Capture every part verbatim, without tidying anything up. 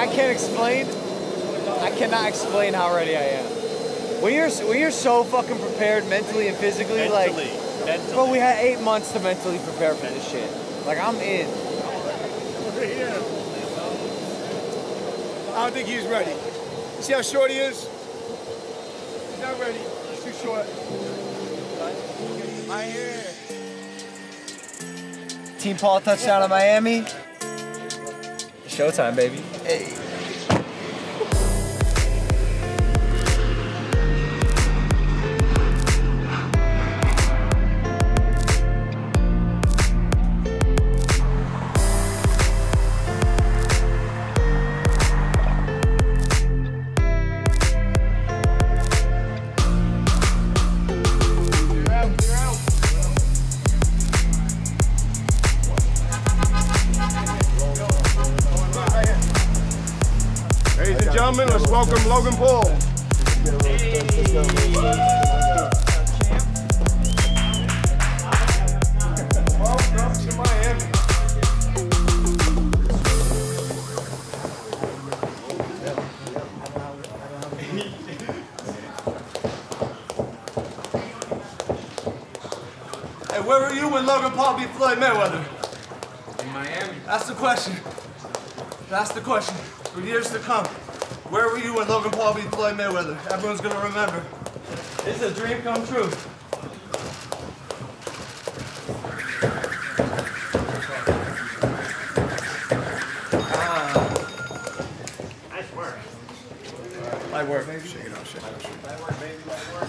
I can't explain. I cannot explain how ready I am. When you're when you're so fucking prepared mentally and physically, mentally, like, mentally. Bro, we had eight months to mentally prepare for this shit. Like, I'm in. We're here. I don't think he's ready. See how short he is? He's not ready. He's too short. I hear. Team Paul touchdown in Miami. Showtime, baby. Hey. Ladies and gentlemen, let's welcome Logan Paul. Hey. Welcome to Miami. Hey, where were you when Logan Paul beat Floyd Mayweather? In Miami. That's the question. That's the question. For years to come, where were you when Logan Paul beat Floyd Mayweather? Everyone's gonna remember. It's a dream come true. Ah. Nice work. Light work. Shake it out, shake it out, shake it out. Light work, baby, light work.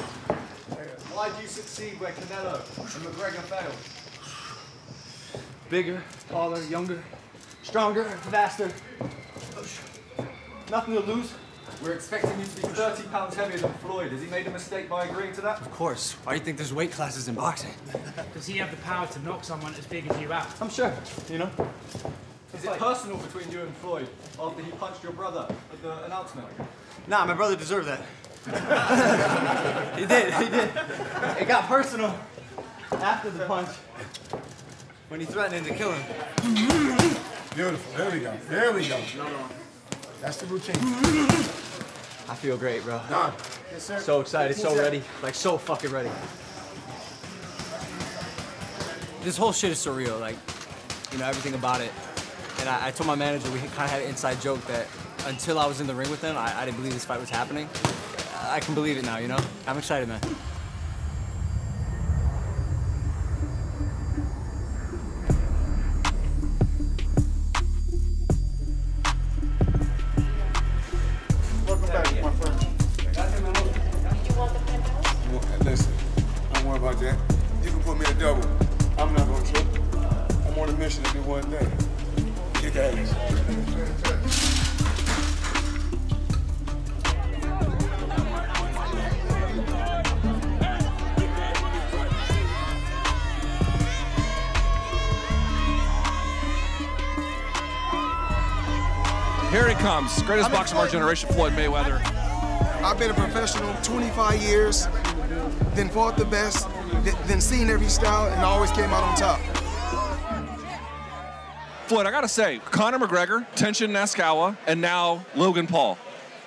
Why do you succeed where Canelo and McGregor failed? Bigger, taller, younger, stronger, faster. Nothing to lose. We're expecting you to be thirty pounds heavier than Floyd. Has he made a mistake by agreeing to that? Of course. Why do you think there's weight classes in boxing? Does he have the power to knock someone as big as you out? I'm sure, you know. Is it personal between you and Floyd after he punched your brother at the announcement? Nah, my brother deserved that. He did, he did. It got personal after the punch when he threatened to kill him. Beautiful. There we go. There we go. No, no. That's the routine. I feel great, bro. Don. Yes, sir. So excited, so ready. Like, so fucking ready. This whole shit is surreal, like, you know, everything about it. And I, I told my manager, we kind of had an inside joke that until I was in the ring with them, I, I didn't believe this fight was happening. I can believe it now, you know? I'm excited, man. Here he comes, greatest boxer of our generation, Floyd Mayweather. I've been a professional twenty-five years, then fought the best, th then seen every style, and always came out on top. Floyd, I gotta say, Conor McGregor, Tenshin Naskawa, and now Logan Paul.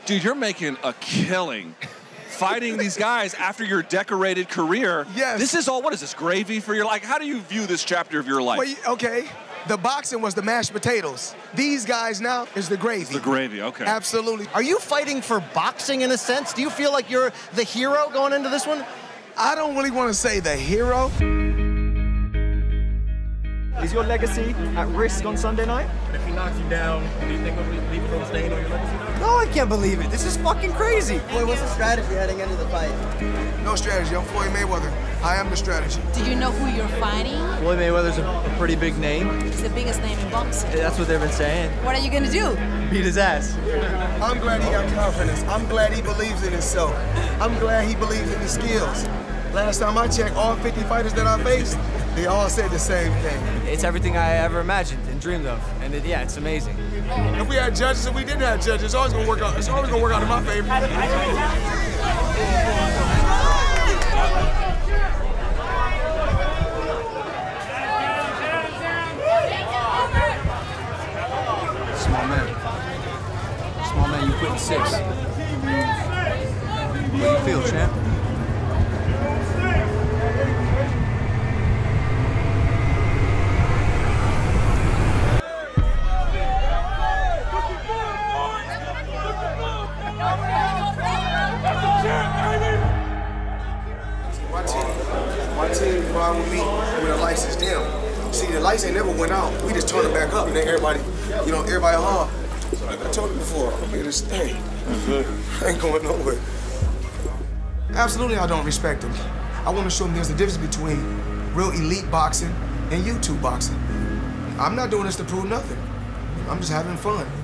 Dude, you're making a killing fighting these guys after your decorated career. Yes. This is all, what is this, gravy for your life? How do you view this chapter of your life? Well, okay. The boxing was the mashed potatoes. These guys now is the gravy. It's the gravy, okay. Absolutely. Are you fighting for boxing in a sense? Do you feel like you're the hero going into this one? I don't really want to say the hero. Is your legacy at risk on Sunday night? If he knocks you down, do you think people will stay on your legacy now? No, I can't believe it. This is fucking crazy. Boy, what's the strategy heading into the fight? No strategy. I'm Floyd Mayweather. I am the strategy. Do you know who you're fighting? Floyd Mayweather's a, a pretty big name. He's the biggest name in boxing. That's what they've been saying. What are you going to do? Beat his ass. I'm glad he got confidence. I'm glad he believes in himself. I'm glad he believes in his skills. Last time I checked, all fifty fighters that I faced, they all said the same thing. It's everything I ever imagined and dreamed of, and it, yeah, it's amazing. If we had judges, if we didn't have judges, it's always gonna work out. It's always gonna work out in my favor. Small man. quitting six. What do you feel, champ? Lights ain't never went out. We just turned it back up, and then everybody, you know, everybody hard. I told you before, I'm here to stay. I ain't going nowhere. Absolutely, I don't respect them. I want to show them there's a difference between real elite boxing and YouTube boxing. I'm not doing this to prove nothing. I'm just having fun.